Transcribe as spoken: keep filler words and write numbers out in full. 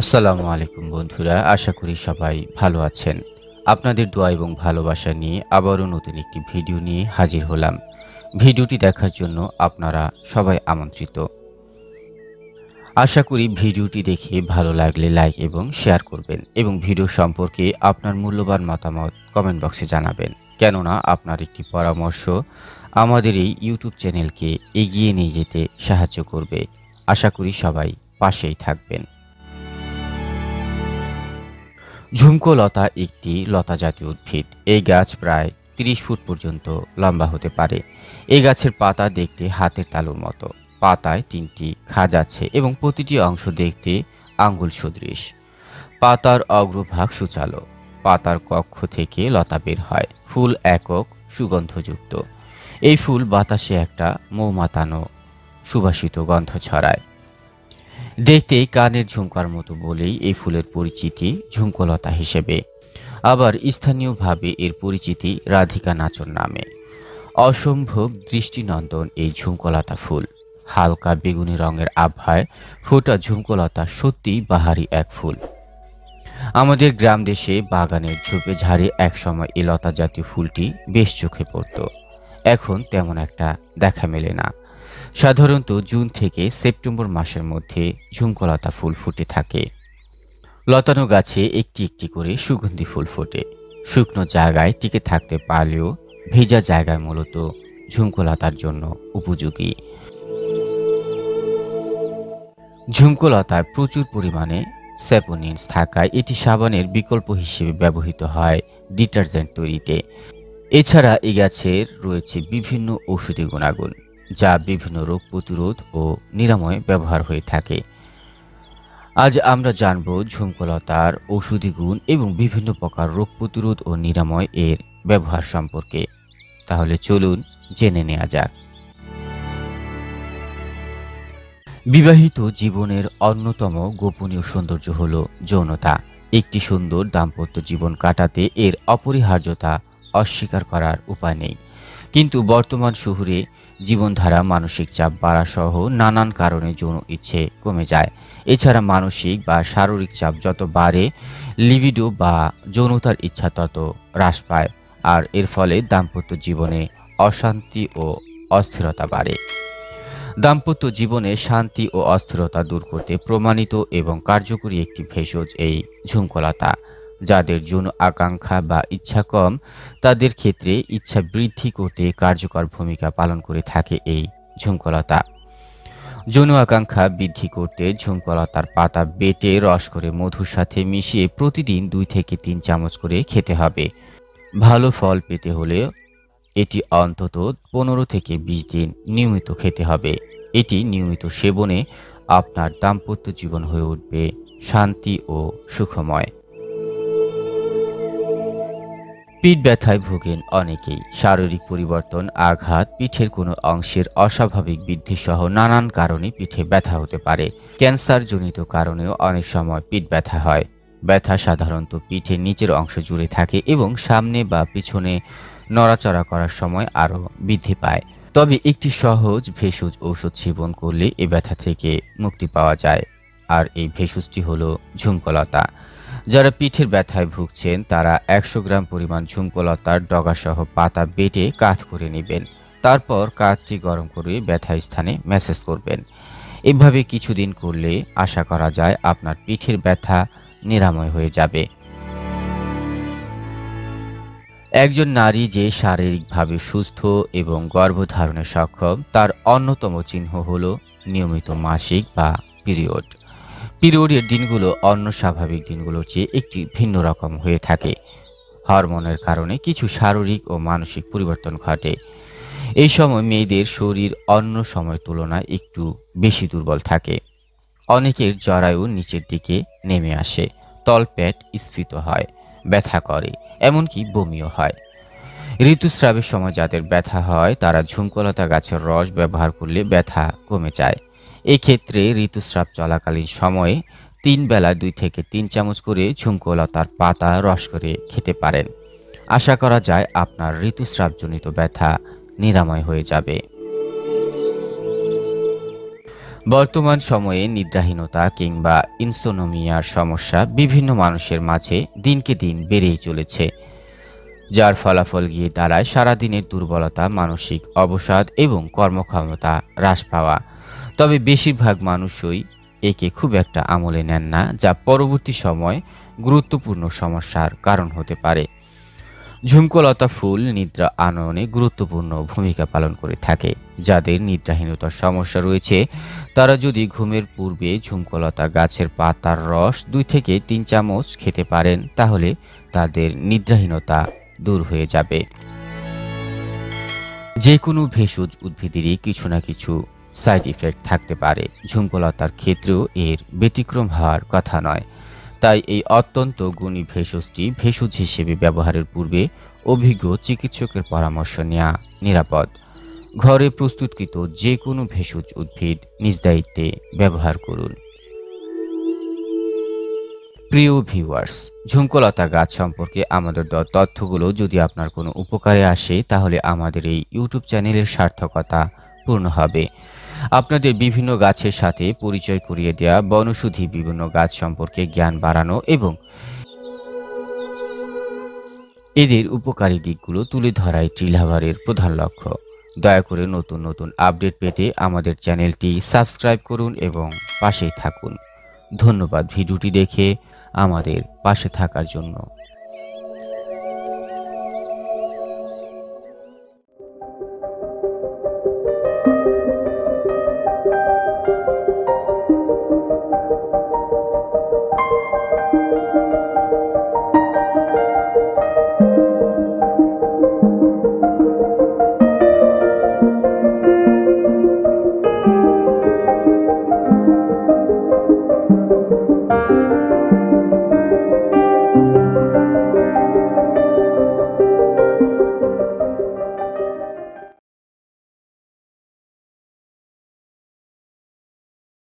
আসসালামু আলাইকুম বন্ধুরা, আশা করি সবাই ভালো আছেন। আপনাদের দোয়া এবং ভালোবাসা নিয়ে আবারও নতুন একটি ভিডিও নিয়ে হাজির হলাম। ভিডিওটি দেখার জন্য আপনারা সবাই আমন্ত্রিত। আশা করি ভিডিওটি দেখে ভালো লাগলে লাইক এবং শেয়ার করবেন এবং ভিডিও সম্পর্কে আপনার মূল্যবান মতামত কমেন্ট বক্সে জানাবেন, কেননা আপনার একটি পরামর্শ আমাদের এই ইউটিউব চ্যানেলকে এগিয়ে নিয়ে যেতে সাহায্য করবে। আশা করি সবাই পাশেই থাকবেন। ঝুমকো লতা একটি লতা জাতীয় উদ্ভিদ। এই গাছ প্রায় তিরিশ ফুট পর্যন্ত লম্বা হতে পারে। এই গাছের পাতা দেখতে হাতের তালুর মতো। পাতায় তিনটি খাঁজ আছে এবং প্রতিটি অংশ দেখতে আঙ্গুল সদৃশ। পাতার অগ্রভাগ সুচালো। পাতার কক্ষ থেকে লতা বের হয়। ফুল একক, সুগন্ধযুক্ত। এই ফুল বাতাসে একটা মৌমাতানো সুবাসিত গন্ধ ছড়ায়। দেখতে কানের ঝুমকার মতো বলেই এই ফুলের পরিচিতি ঝুমকোলতা হিসেবে। আবার স্থানীয়ভাবে এর পরিচিতি রাধিকা নাচন নামে। অসম্ভব দৃষ্টিনন্দন এই ঝুমকোলতা ফুল। হালকা বেগুনি রঙের আভায় ফোটা ঝুমকোলতা সত্যি বাহারি এক ফুল। আমাদের গ্রাম দেশে বাগানের ঝোপে ঝাড়ে একসময় এই লতা জাতীয় ফুলটি বেশ চোখে পড়ত। এখন তেমন একটা দেখা মেলে না। সাধারণত জুন থেকে সেপ্টেম্বর মাসের মধ্যে ঝুমকোলতা ফুল ফুটে থাকে। লতানো গাছে একটি একটি করে সুগন্ধি ফুল ফোটে। শুকনো জায়গায় টিকে থাকতে পারলেও ভেজা জায়গায় মূলত ঝুমকোলতার জন্য উপযোগী। ঝুমকোলতায় প্রচুর পরিমাণে স্যাপোনিনস থাকায় এটি সাবানের বিকল্প হিসেবে ব্যবহৃত হয় ডিটারজেন্ট তৈরিতে। এছাড়া এই গাছের রয়েছে বিভিন্ন ঔষধি গুণাগুণ, যা বিভিন্ন রোগ প্রতিরোধ ও নিরাময়ে ব্যবহার হয়ে থাকে। আজ আমরা জানব ঝুমকোলতার ঔষধি গুণ এবং বিভিন্ন প্রকার রোগ প্রতিরোধ ও নিরাময় এর ব্যবহার সম্পর্কে। তাহলে চলুন জেনে নেওয়া যাক। বিবাহিত জীবনের অন্যতম গোপনীয় সৌন্দর্য হল যৌনতা। একটি সুন্দর দাম্পত্য জীবন কাটাতে এর অপরিহার্যতা অস্বীকার করার উপায় নেই। কিন্তু বর্তমান শহুরে জীবনধারা, মানসিক চাপ বাড়াসহ নানান কারণে যৌন ইচ্ছে কমে যায়। এছাড়া মানসিক বা শারীরিক চাপ যত বাড়ে, লিবিডো বা যৌনতার ইচ্ছা তত হ্রাস পায়, আর এর ফলে দাম্পত্য জীবনে অশান্তি ও অস্থিরতা বাড়ে। দাম্পত্য জীবনে শান্তি ও অস্থিরতা দূর করতে প্রমাণিত এবং কার্যকরী একটি ভেষজ এই ঝুমকোলতা। যাদের যৌন আকাঙ্ক্ষা বা ইচ্ছা কম, তাদের ক্ষেত্রে ইচ্ছা বৃদ্ধি করতে কার্যকর ভূমিকা পালন করে থাকে এই ঝুমকোলতা। যৌন আকাঙ্ক্ষা বৃদ্ধি করতে ঝুমকোলতার পাতা বেটে রস করে মধুর সাথে মিশিয়ে প্রতিদিন দুই থেকে তিন চামচ করে খেতে হবে। ভালো ফল পেতে হলে এটি অন্তত পনেরো থেকে বিশ দিন নিয়মিত খেতে হবে। এটি নিয়মিত সেবনে আপনার দাম্পত্য জীবন হয়ে উঠবে শান্তি ও সুখময়। পিঠ ব্যথায় ভোগেন অনেকেই। শারীরিক পরিবর্তন, আঘাত, পিঠের কোনো অংশের অস্বাভাবিক বৃদ্ধিসহ নানান কারণে পিঠে ব্যথা হতে পারে। ক্যান্সারজনিত কারণেও অনেক সময় পিঠ ব্যথা হয়। ব্যথা সাধারণত পিঠের নিচের অংশ জুড়ে থাকে এবং সামনে বা পিছনে নড়াচড়া করার সময় আরও বৃদ্ধি পায়। তবে একটি সহজ ভেষজ ঔষধ সেবন করলে এ ব্যথা থেকে মুক্তি পাওয়া যায়, আর এই ভেষজটি হল ঝুমকোলতা। যারা পিঠের ব্যথায় ভুগছেন তারা একশো গ্রাম পরিমাণ ঝুমকোলতার ডগাসহ পাতা বেটে কাঠ করে নেবেন। তারপর কাঠটি গরম করে ব্যথা স্থানে ম্যাসেজ করবেন। এভাবে কিছুদিন করলে আশা করা যায় আপনার পিঠের ব্যথা নিরাময় হয়ে যাবে। একজন নারী যে শারীরিকভাবে সুস্থ এবং গর্ভধারণে সক্ষম, তার অন্যতম চিহ্ন হল নিয়মিত মাসিক বা পিরিয়ড। পিরিয়ডের দিনগুলো অন্য স্বাভাবিক দিনগুলোর চেয়ে একটি ভিন্ন রকম হয়ে থাকে। হরমোনের কারণে কিছু শারীরিক ও মানসিক পরিবর্তন ঘটে। এই সময় মেয়েদের শরীর অন্য সময়ের তুলনায় একটু বেশি দুর্বল থাকে। অনেকের জরায়ু নিচের দিকে নেমে আসে, তলপেট স্ফীত হয়, ব্যথা করে, এমনকি বমিও হয়। ঋতুস্রাবের সময় যাদের ব্যথা হয় তারা ঝুমকোলতা গাছের রস ব্যবহার করলে ব্যথা কমে যায়। এক্ষেত্রে ঋতুস্রাব চলাকালীন সময়ে তিন বেলা দুই থেকে তিন চামচ করে ঝুমকোলতার পাতা রস করে খেতে পারেন। আশা করা যায় আপনার ঋতুস্রাবজনিত ব্যথা নিরাময় হয়ে যাবে। बर्तमान समय निद्राहीनता किंबा इनसोनोमियार समस्या विभिन्न मानुषेर माझे दिन के दिन बेड़ेई चलेछे, जार फलाफल गिये दाड़ाय़ सारा दिनेर दुर्बलता, मानसिक अवसाद एवं कर्मक्षमता ह्रास पावा। तबे बेशिरभाग मानुषई एके खूब एकटा आमले नेन ना, जा परवर्ती समय गुरुत्वपूर्ण समस्यार कारण होते पारे। झुमकोलता फूल निद्रा आनयने गुरुत्वपूर्ण भूमिका पालन करे थाके। जादेर निद्राहीनतार समस्या रयेछे तारा यदि घुमेर पूर्वे झुमकोलता गाछेर पातार रस दुई थेके तीन चामच खेते पारेन ताहले तादेर निद्राहीनता दूर हो जाबे। जे कोनो भेषज उद्भिदेरई किछु ना किछु साइड इफेक्ट थाकते पारे, झुमकोलतार क्षेत्रेओ एर व्यतिक्रम होवार कथा नय। ताई एई अत्यंत गुणी भेषजटी भेषज हिसेबे व्यवहारेर पूर्वे अभिज्ञ चिकित्सकेर परामर्श नेওয়া निरापद। घरे प्रस्तुतकृत जे कोनो भेषज उद्भिद निज दायित्वे व्यवहार करुन। प्रिय भिउয়ার্স, झुमकोलता गाछ सम्पर्के आमादेर देওয়া तथ्यगुलो यदि आपनार कोनो उपकारे आसे ताहले आमादेर एई यूट्यूब चैनेलेर सार्थकता पूर्ण होबे। आपनादेर विभिन्न गाछेर साथे परिचय करिये देওয়া, बनौषधि विभिन्न गाछ सम्पर्के ज्ञान बाड़ानो एवं एदेर उपकारी दिकगुलो तुले धराई टीलाभारेर प्रधान लक्ष्य। दया करे नतुन नतुन आपडेट पेते आमादेर चैनेलटी सबस्क्राइब करुन एवं पाशेई थाकुन। धन्यवाद भिडियोटी देखे आमादेर पाशे थाकार जोन्नो।